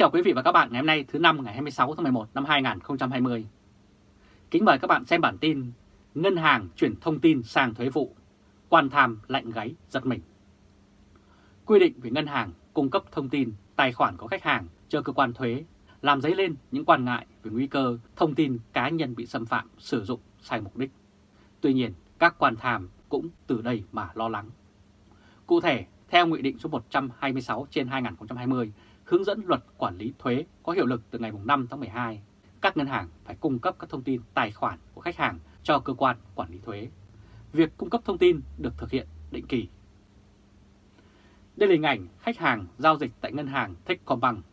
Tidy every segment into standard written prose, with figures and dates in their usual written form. chào quý vị và các bạn ngày hôm nay thứ năm ngày 26 tháng 11 năm 2020. Kính mời các bạn xem bản tin Ngân hàng chuyển thông tin sang thuế vụ, quan tham lạnh gáy giật mình. Quy định về ngân hàng cung cấp thông tin tài khoản của khách hàng cho cơ quan thuế làm dấy lên những quan ngại về nguy cơ thông tin cá nhân bị xâm phạm sử dụng sai mục đích. Tuy nhiên, các quan tham cũng từ đây mà lo lắng. Cụ thể, theo Nghị định số 126/2020 hướng dẫn luật quản lý thuế có hiệu lực từ ngày 5 tháng 12, các ngân hàng phải cung cấp các thông tin tài khoản của khách hàng cho cơ quan quản lý thuế. Việc cung cấp thông tin được thực hiện định kỳ. Đây là hình ảnh khách hàng giao dịch tại ngân hàng Techcombank.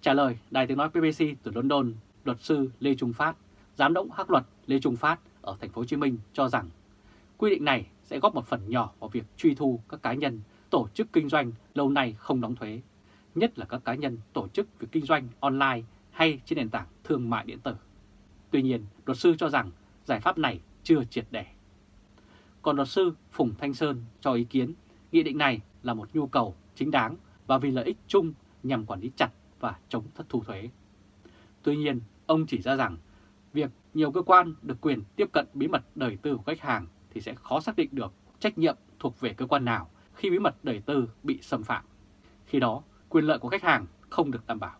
Trả lời Đài Tiếng nói BBC từ London, luật sư Lê Trung Phát, giám đốc hắc luật Lê Trung Phát ở thành phố Hồ Chí Minh cho rằng quy định này sẽ góp một phần nhỏ vào việc truy thu các cá nhân, tổ chức kinh doanh lâu nay không đóng thuế, nhất là các cá nhân, tổ chức việc kinh doanh online hay trên nền tảng thương mại điện tử. Tuy nhiên, luật sư cho rằng giải pháp này chưa triệt để. Còn luật sư Phùng Thanh Sơn cho ý kiến nghị định này là một nhu cầu chính đáng và vì lợi ích chung nhằm quản lý chặt và chống thất thu thuế. Tuy nhiên, ông chỉ ra rằng việc nhiều cơ quan được quyền tiếp cận bí mật đời tư của khách hàng thì sẽ khó xác định được trách nhiệm thuộc về cơ quan nào khi bí mật đời tư bị xâm phạm. Khi đó, quyền lợi của khách hàng không được đảm bảo.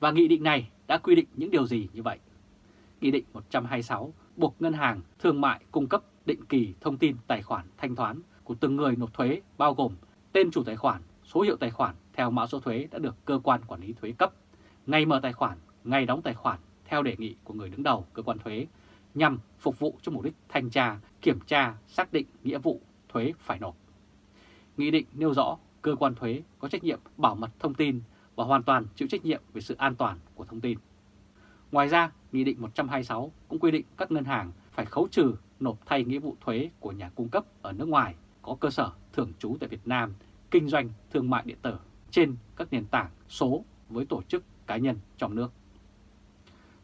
Và nghị định này đã quy định những điều gì như vậy? Nghị định 126 buộc ngân hàng thương mại cung cấp định kỳ thông tin tài khoản thanh toán của từng người nộp thuế, bao gồm tên chủ tài khoản, số hiệu tài khoản theo mã số thuế đã được cơ quan quản lý thuế cấp, ngày mở tài khoản, ngày đóng tài khoản theo đề nghị của người đứng đầu cơ quan thuế, nhằm phục vụ cho mục đích thanh tra, kiểm tra, xác định nghĩa vụ thuế phải nộp. Nghị định nêu rõ cơ quan thuế có trách nhiệm bảo mật thông tin và hoàn toàn chịu trách nhiệm về sự an toàn của thông tin. Ngoài ra, Nghị định 126 cũng quy định các ngân hàng phải khấu trừ nộp thay nghĩa vụ thuế của nhà cung cấp ở nước ngoài có cơ sở thường trú tại Việt Nam, kinh doanh thương mại điện tử trên các nền tảng số với tổ chức cá nhân trong nước.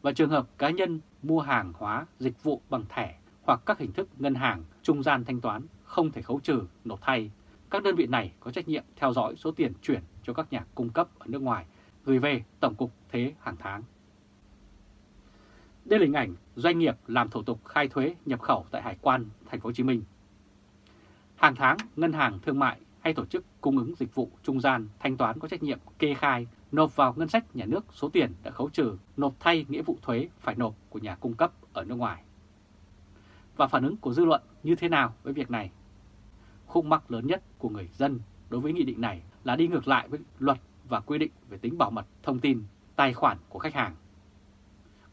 Và trường hợp cá nhân mua hàng hóa, dịch vụ bằng thẻ hoặc các hình thức ngân hàng, trung gian thanh toán không thể khấu trừ nộp thay, các đơn vị này có trách nhiệm theo dõi số tiền chuyển cho các nhà cung cấp ở nước ngoài gửi về Tổng cục Thuế hàng tháng. Đây là hình ảnh doanh nghiệp làm thủ tục khai thuế nhập khẩu tại Hải quan Thành phố Hồ Chí Minh. Hàng tháng, ngân hàng thương mại hay tổ chức cung ứng dịch vụ trung gian thanh toán có trách nhiệm kê khai nộp vào ngân sách nhà nước số tiền đã khấu trừ nộp thay nghĩa vụ thuế phải nộp của nhà cung cấp ở nước ngoài. Và phản ứng của dư luận như thế nào với việc này? Khúc mắc lớn nhất của người dân đối với nghị định này là đi ngược lại với luật và quy định về tính bảo mật thông tin, tài khoản của khách hàng.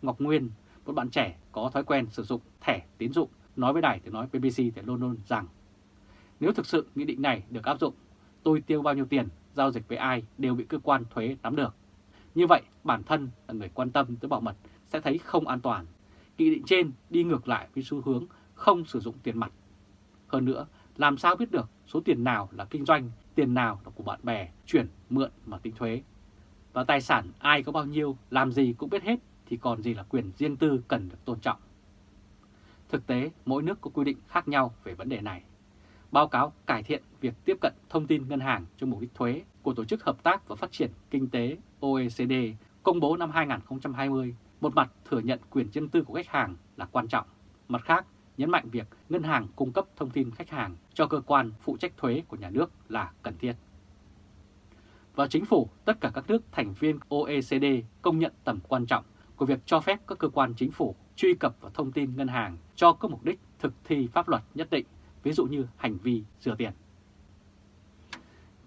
Ngọc Nguyên, một bạn trẻ có thói quen sử dụng thẻ tín dụng, nói với Đài Tiếng nói BBC tại London rằng nếu thực sự nghị định này được áp dụng, tôi tiêu bao nhiêu tiền, giao dịch với ai đều bị cơ quan thuế nắm được. Như vậy, bản thân là người quan tâm tới bảo mật sẽ thấy không an toàn. Nghị định trên đi ngược lại với xu hướng không sử dụng tiền mặt. Hơn nữa, làm sao biết được số tiền nào là kinh doanh, tiền nào là của bạn bè, chuyển, mượn mà tính thuế. Và tài sản ai có bao nhiêu, làm gì cũng biết hết thì còn gì là quyền riêng tư cần được tôn trọng. Thực tế, mỗi nước có quy định khác nhau về vấn đề này. Báo cáo cải thiện việc tiếp cận thông tin ngân hàng cho mục đích thuế của Tổ chức Hợp tác và Phát triển Kinh tế OECD công bố năm 2020 một mặt thừa nhận quyền riêng tư của khách hàng là quan trọng, mặt khác nhấn mạnh việc ngân hàng cung cấp thông tin khách hàng cho cơ quan phụ trách thuế của nhà nước là cần thiết. Và chính phủ tất cả các nước thành viên OECD công nhận tầm quan trọng của việc cho phép các cơ quan chính phủ truy cập vào thông tin ngân hàng cho các mục đích thực thi pháp luật nhất định, ví dụ như hành vi rửa tiền.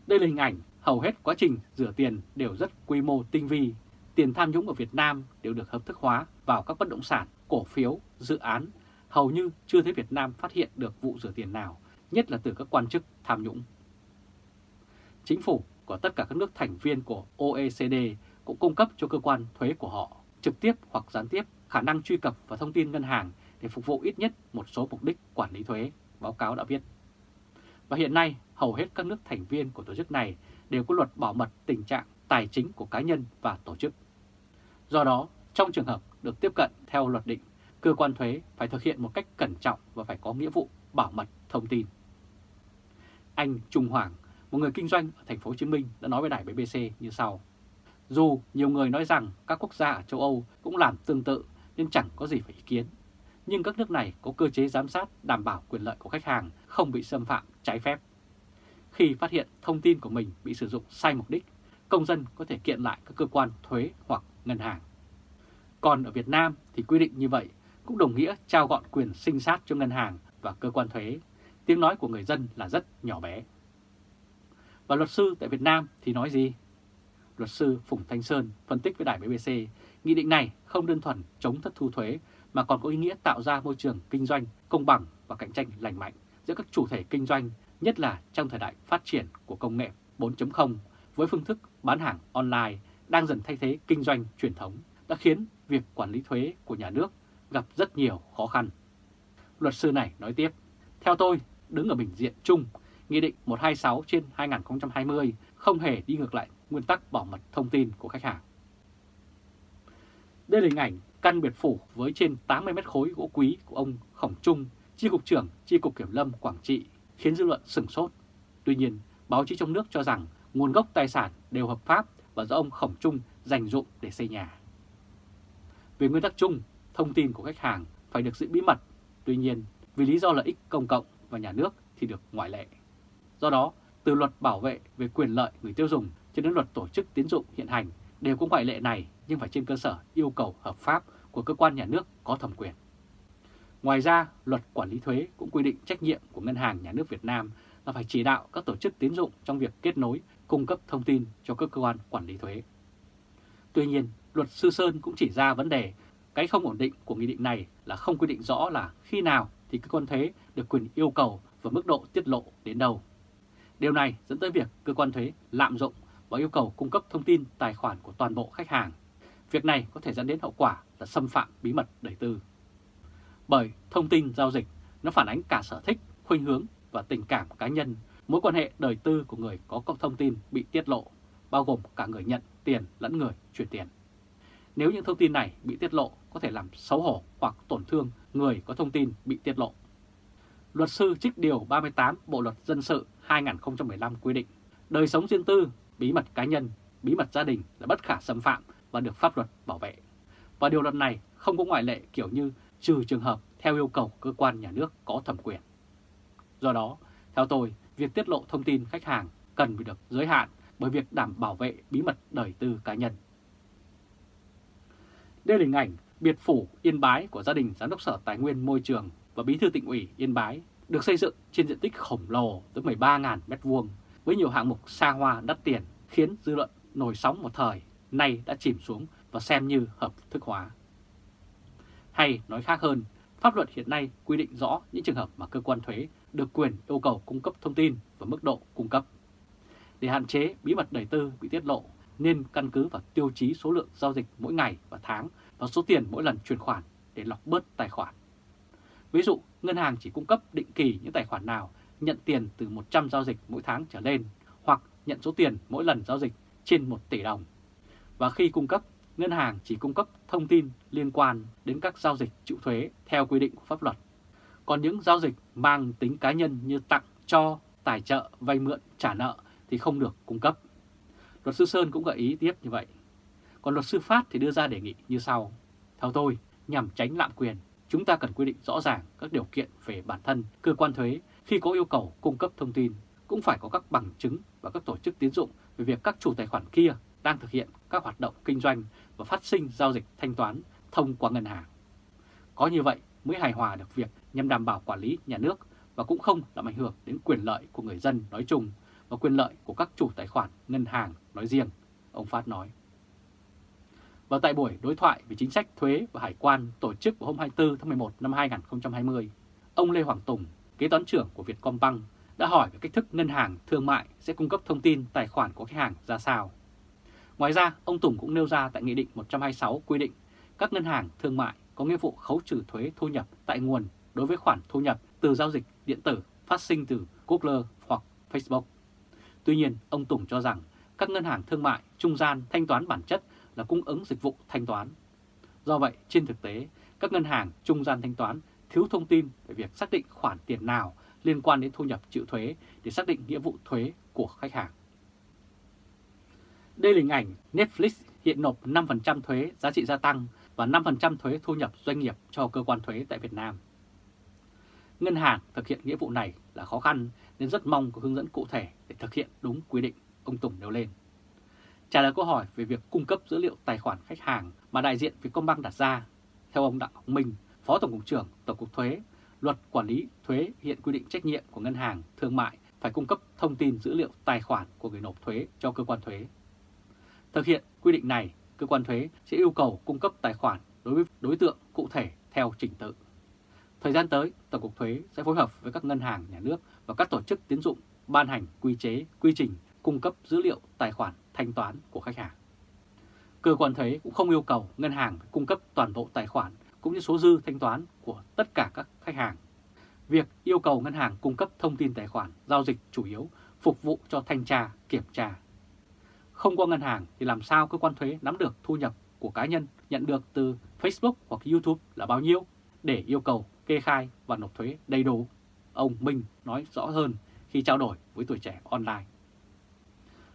Đây là hình ảnh hầu hết quá trình rửa tiền đều rất quy mô tinh vi, tiền tham nhũng ở Việt Nam đều được hợp thức hóa vào các bất động sản, cổ phiếu, dự án, hầu như chưa thấy Việt Nam phát hiện được vụ rửa tiền nào, nhất là từ các quan chức tham nhũng. Chính phủ của tất cả các nước thành viên của OECD cũng cung cấp cho cơ quan thuế của họ, trực tiếp hoặc gián tiếp, khả năng truy cập vào thông tin ngân hàng để phục vụ ít nhất một số mục đích quản lý thuế, báo cáo đã viết. Và hiện nay, hầu hết các nước thành viên của tổ chức này đều có luật bảo mật tình trạng tài chính của cá nhân và tổ chức. Do đó, trong trường hợp được tiếp cận theo luật định, cơ quan thuế phải thực hiện một cách cẩn trọng và phải có nghĩa vụ bảo mật thông tin. Anh Trung Hoàng, một người kinh doanh ở thành phố Hồ Chí Minh đã nói với đài BBC như sau: Dù nhiều người nói rằng các quốc gia ở châu Âu cũng làm tương tự nên chẳng có gì phải ý kiến, nhưng các nước này có cơ chế giám sát đảm bảo quyền lợi của khách hàng không bị xâm phạm trái phép. Khi phát hiện thông tin của mình bị sử dụng sai mục đích, công dân có thể kiện lại các cơ quan thuế hoặc ngân hàng. Còn ở Việt Nam thì quy định như vậy cũng đồng nghĩa trao gọn quyền sinh sát cho ngân hàng và cơ quan thuế. Tiếng nói của người dân là rất nhỏ bé. Và luật sư tại Việt Nam thì nói gì? Luật sư Phùng Thanh Sơn phân tích với đài BBC, nghị định này không đơn thuần chống thất thu thuế mà còn có ý nghĩa tạo ra môi trường kinh doanh công bằng và cạnh tranh lành mạnh giữa các chủ thể kinh doanh, nhất là trong thời đại phát triển của công nghệ 4.0 với phương thức bán hàng online đang dần thay thế kinh doanh truyền thống, đã khiến việc quản lý thuế của nhà nước gặp rất nhiều khó khăn. Luật sư này nói tiếp, theo tôi, đứng ở bình diện chung, Nghị định 126/2020 không hề đi ngược lại nguyên tắc bảo mật thông tin của khách hàng. Đây là hình ảnh căn biệt phủ với trên 80 mét khối gỗ quý của ông Khổng Trung, chi cục trưởng chi cục kiểm lâm Quảng Trị, khiến dư luận sửng sốt. Tuy nhiên, báo chí trong nước cho rằng nguồn gốc tài sản đều hợp pháp và do ông Khổng Trung dành dụm để xây nhà. Về nguyên tắc chung, thông tin của khách hàng phải được giữ bí mật. Tuy nhiên, vì lý do lợi ích công cộng và nhà nước thì được ngoại lệ. Do đó, từ luật bảo vệ về quyền lợi người tiêu dùng cho đến luật tổ chức tín dụng hiện hành đều có ngoại lệ này, nhưng phải trên cơ sở yêu cầu hợp pháp của cơ quan nhà nước có thẩm quyền. Ngoài ra, luật quản lý thuế cũng quy định trách nhiệm của Ngân hàng Nhà nước Việt Nam là phải chỉ đạo các tổ chức tín dụng trong việc kết nối, cung cấp thông tin cho các cơ quan quản lý thuế. Tuy nhiên, luật sư Sơn cũng chỉ ra vấn đề cái không ổn định của nghị định này là không quy định rõ là khi nào thì cơ quan thuế được quyền yêu cầu và mức độ tiết lộ đến đâu. Điều này dẫn tới việc cơ quan thuế lạm dụng và yêu cầu cung cấp thông tin tài khoản của toàn bộ khách hàng. Việc này có thể dẫn đến hậu quả là xâm phạm bí mật đời tư. Bởi thông tin giao dịch nó phản ánh cả sở thích, khuynh hướng và tình cảm cá nhân, mối quan hệ đời tư của người có thông tin bị tiết lộ, bao gồm cả người nhận tiền lẫn người chuyển tiền. Nếu những thông tin này bị tiết lộ có thể làm xấu hổ hoặc tổn thương người có thông tin bị tiết lộ. Luật sư trích điều 38 Bộ luật dân sự 2015 quy định đời sống riêng tư, bí mật cá nhân, bí mật gia đình là bất khả xâm phạm và được pháp luật bảo vệ. Và điều luật này không có ngoại lệ kiểu như trừ trường hợp theo yêu cầu cơ quan nhà nước có thẩm quyền. Do đó, theo tôi, việc tiết lộ thông tin khách hàng cần phải được giới hạn bởi việc đảm bảo vệ bí mật đời tư cá nhân. Đây là hình ảnh biệt phủ Yên Bái của gia đình Giám đốc Sở Tài nguyên Môi trường và Bí thư Tỉnh ủy Yên Bái, được xây dựng trên diện tích khổng lồ tới 13.000 m² với nhiều hạng mục xa hoa đắt tiền, khiến dư luận nổi sóng một thời, nay đã chìm xuống và xem như hợp thức hóa. Hay nói khác hơn, pháp luật hiện nay quy định rõ những trường hợp mà cơ quan thuế được quyền yêu cầu cung cấp thông tin và mức độ cung cấp. Để hạn chế bí mật đời tư bị tiết lộ, nên căn cứ vào tiêu chí số lượng giao dịch mỗi ngày và tháng và số tiền mỗi lần chuyển khoản để lọc bớt tài khoản. Ví dụ, ngân hàng chỉ cung cấp định kỳ những tài khoản nào nhận tiền từ 100 giao dịch mỗi tháng trở lên hoặc nhận số tiền mỗi lần giao dịch trên 1 tỷ đồng. Và khi cung cấp, ngân hàng chỉ cung cấp thông tin liên quan đến các giao dịch chịu thuế theo quy định của pháp luật. Còn những giao dịch mang tính cá nhân như tặng, cho, tài trợ, vay mượn, trả nợ thì không được cung cấp. Luật sư Sơn cũng gợi ý tiếp như vậy. Còn luật sư Phát thì đưa ra đề nghị như sau. Theo tôi, nhằm tránh lạm quyền, chúng ta cần quy định rõ ràng các điều kiện về bản thân cơ quan thuế khi có yêu cầu cung cấp thông tin, cũng phải có các bằng chứng và các tổ chức tín dụng về việc các chủ tài khoản kia đang thực hiện các hoạt động kinh doanh và phát sinh giao dịch thanh toán thông qua ngân hàng. Có như vậy mới hài hòa được việc nhằm đảm bảo quản lý nhà nước và cũng không làm ảnh hưởng đến quyền lợi của người dân nói chung và quyền lợi của các chủ tài khoản ngân hàng nói riêng, ông Phát nói. Và tại buổi đối thoại về chính sách thuế và hải quan tổ chức vào hôm 24 tháng 11 năm 2020, ông Lê Hoàng Tùng, kế toán trưởng của Vietcombank, đã hỏi về cách thức ngân hàng thương mại sẽ cung cấp thông tin tài khoản của khách hàng ra sao. Ngoài ra, ông Tùng cũng nêu ra tại Nghị định 126 quy định các ngân hàng thương mại có nghĩa vụ khấu trừ thuế thu nhập tại nguồn đối với khoản thu nhập từ giao dịch điện tử phát sinh từ Google hoặc Facebook. Tuy nhiên, ông Tùng cho rằng các ngân hàng thương mại trung gian thanh toán bản chất là cung ứng dịch vụ thanh toán. Do vậy, trên thực tế, các ngân hàng trung gian thanh toán thiếu thông tin về việc xác định khoản tiền nào liên quan đến thu nhập chịu thuế để xác định nghĩa vụ thuế của khách hàng. Đây là hình ảnh Netflix hiện nộp 5% thuế giá trị gia tăng và 5% thuế thu nhập doanh nghiệp cho cơ quan thuế tại Việt Nam. Ngân hàng thực hiện nghĩa vụ này là khó khăn nên rất mong có hướng dẫn cụ thể để thực hiện đúng quy định, ông Tùng nêu lên. Trả lời câu hỏi về việc cung cấp dữ liệu tài khoản khách hàng mà đại diện Vietcombank đặt ra, theo ông Đặng Hồng Minh, Phó Tổng cục trưởng Tổng cục Thuế, luật quản lý thuế hiện quy định trách nhiệm của ngân hàng, thương mại phải cung cấp thông tin dữ liệu tài khoản của người nộp thuế cho cơ quan thuế. Thực hiện quy định này, cơ quan thuế sẽ yêu cầu cung cấp tài khoản đối với đối tượng cụ thể theo trình tự. Thời gian tới, Tổng cục Thuế sẽ phối hợp với các ngân hàng nhà nước và các tổ chức tín dụng ban hành quy chế, quy trình cung cấp dữ liệu tài khoản thanh toán của khách hàng. Cơ quan thuế cũng không yêu cầu ngân hàng cung cấp toàn bộ tài khoản cũng như số dư thanh toán của tất cả các khách hàng. Việc yêu cầu ngân hàng cung cấp thông tin tài khoản giao dịch chủ yếu phục vụ cho thanh tra, kiểm tra. Không qua ngân hàng thì làm sao cơ quan thuế nắm được thu nhập của cá nhân nhận được từ Facebook hoặc YouTube là bao nhiêu để yêu cầu kê khai và nộp thuế đầy đủ, ông Minh nói rõ hơn khi trao đổi với Tuổi Trẻ Online.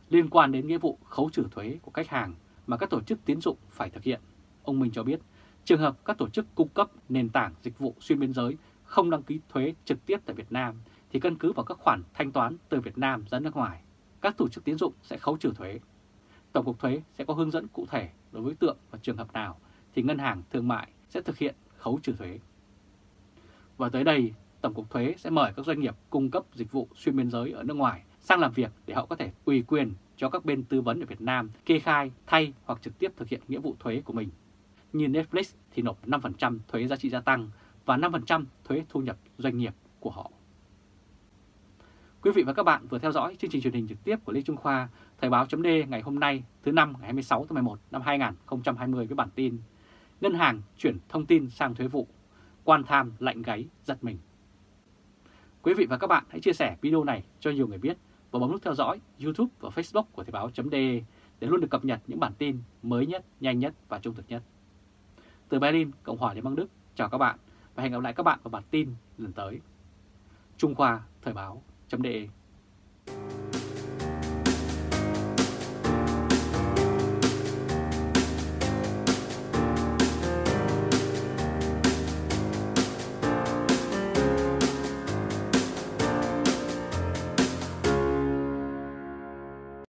Liên quan đến nghĩa vụ khấu trừ thuế của khách hàng mà các tổ chức tín dụng phải thực hiện, ông Minh cho biết trường hợp các tổ chức cung cấp nền tảng dịch vụ xuyên biên giới không đăng ký thuế trực tiếp tại Việt Nam thì căn cứ vào các khoản thanh toán từ Việt Nam ra nước ngoài, các tổ chức tín dụng sẽ khấu trừ thuế. Tổng cục Thuế sẽ có hướng dẫn cụ thể đối với tượng và trường hợp nào thì ngân hàng thương mại sẽ thực hiện khấu trừ thuế. Và tới đây, Tổng cục Thuế sẽ mời các doanh nghiệp cung cấp dịch vụ xuyên biên giới ở nước ngoài sang làm việc để họ có thể ủy quyền cho các bên tư vấn ở Việt Nam kê khai thay hoặc trực tiếp thực hiện nghĩa vụ thuế của mình. Như Netflix thì nộp 5% thuế giá trị gia tăng và 5% thuế thu nhập doanh nghiệp của họ. Quý vị và các bạn vừa theo dõi chương trình truyền hình trực tiếp của Lê Trung Khoa, Thời báo.de ngày hôm nay thứ Năm ngày 26 tháng 11 năm 2020 với bản tin Ngân hàng chuyển thông tin sang thuế vụ, quan tham lạnh gáy giật mình. Quý vị và các bạn hãy chia sẻ video này cho nhiều người biết và bấm nút theo dõi YouTube và Facebook của Thời báo.de để luôn được cập nhật những bản tin mới nhất, nhanh nhất và trung thực nhất. Từ Berlin, Cộng hòa Liên bang Đức, chào các bạn và hẹn gặp lại các bạn vào bản tin lần tới. Trung Khoa, Thời báo.de